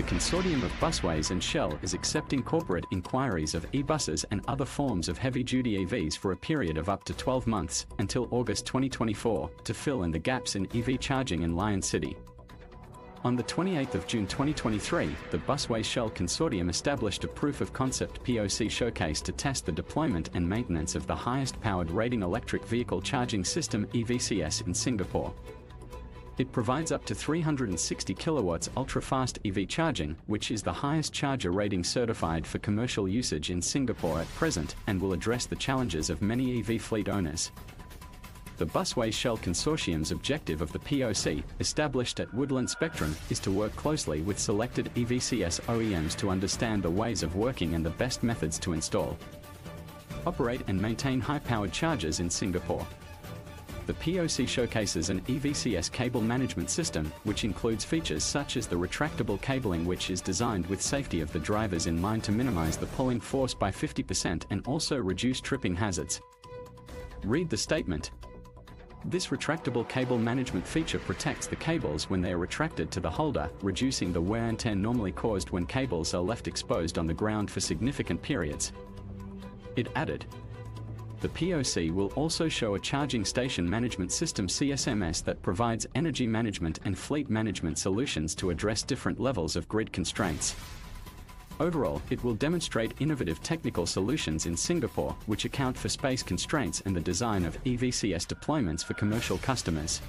the Consortium of Busways and Shell is accepting corporate inquiries of e-buses and other forms of heavy-duty EVs for a period of up to 12 months, until August 2024, to fill in the gaps in EV charging in Lion City. On the 28th of June 2023, the Busways Shell Consortium established a proof-of-concept POC showcase to test the deployment and maintenance of the highest-powered rating electric vehicle charging system EVCS in Singapore. It provides up to 360 kilowatts ultra-fast EV charging, which is the highest charger rating certified for commercial usage in Singapore at present, and will address the challenges of many EV fleet owners. The Busways Shell Consortium's objective of the POC, established at Woodland Spectrum, is to work closely with selected EVCS OEMs to understand the ways of working and the best methods to install, operate and maintain high-powered chargers in Singapore. The POC showcases an EVCS cable management system, which includes features such as the retractable cabling, which is designed with safety of the drivers in mind to minimize the pulling force by 50% and also reduce tripping hazards. Read the statement. This retractable cable management feature protects the cables when they are retracted to the holder, reducing the wear and tear normally caused when cables are left exposed on the ground for significant periods. It added, the POC will also show a charging station management system CSMS that provides energy management and fleet management solutions to address different levels of grid constraints. Overall, it will demonstrate innovative technical solutions in Singapore, which account for space constraints and the design of EVCS deployments for commercial customers.